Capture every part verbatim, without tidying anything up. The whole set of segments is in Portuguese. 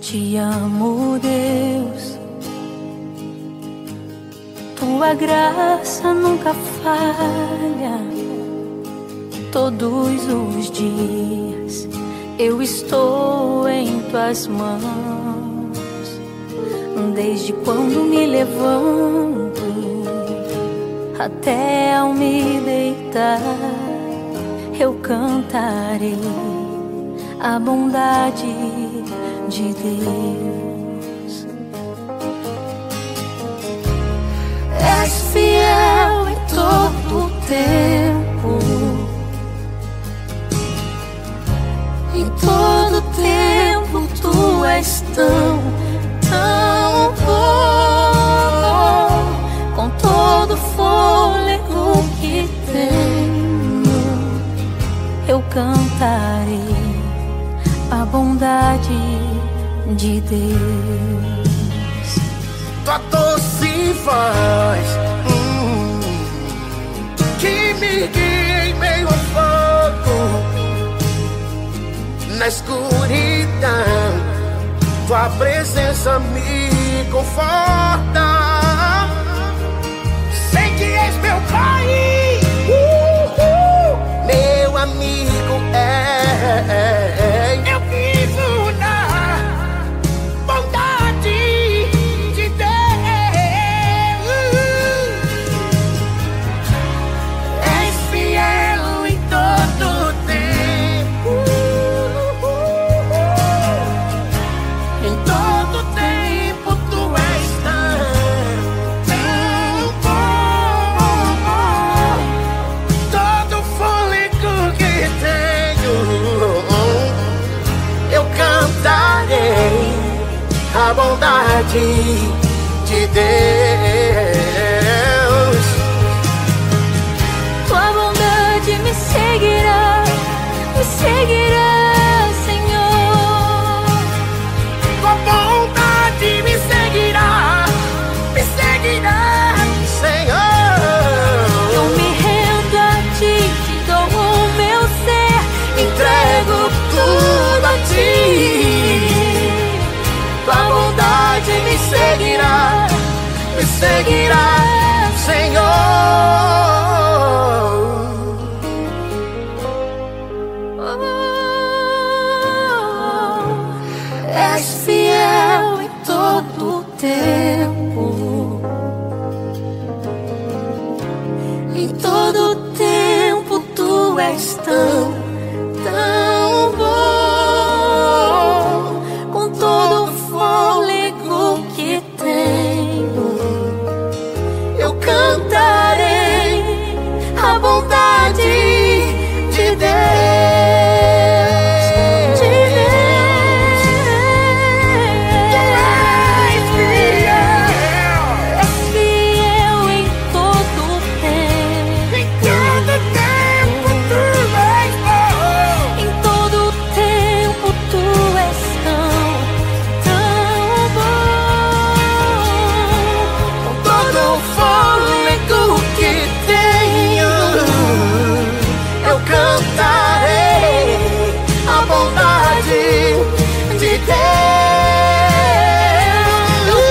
Te amo, Deus, tua graça nunca falha. Todos os dias eu estou em tuas mãos. Desde quando me levanto até ao me deitar, eu cantarei a bondade de Deus. És fiel em todo o tempo, em todo o tempo tu és tão, tão bom. Com todo fôlego que tenho, eu cantarei a bondade de Deus. Tua doce voz hum, que me guia em meio ao fogo. Na escuridão tua presença me conforta. Sei que és meu Pai, uh, uh, meu amigo é, é, é. Eu vivo na a bondade de Deus. Tua bondade me seguirá, me seguirá, Senhor. Tua bondade me seguirá, me seguirá, Senhor. Eu me rendo a ti, te dou o meu ser, entrego tudo a ti. Tua bondade me seguirá, me seguirá, Senhor. Oh, és fiel em todo o tempo, em todo o tempo tu és tão, tão bom. Com todo fôlego que tenho, eu cantarei a bondade de Deus. De Deus. É fiel em todo tempo, em todo tempo tu és bom, em todo tempo tu és tão, fôlego que tenho, eu cantarei a bondade de Deus. Eu cantarei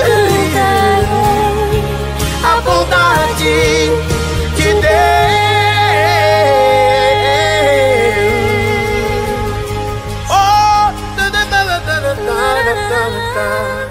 a bondade de Deus. Oh,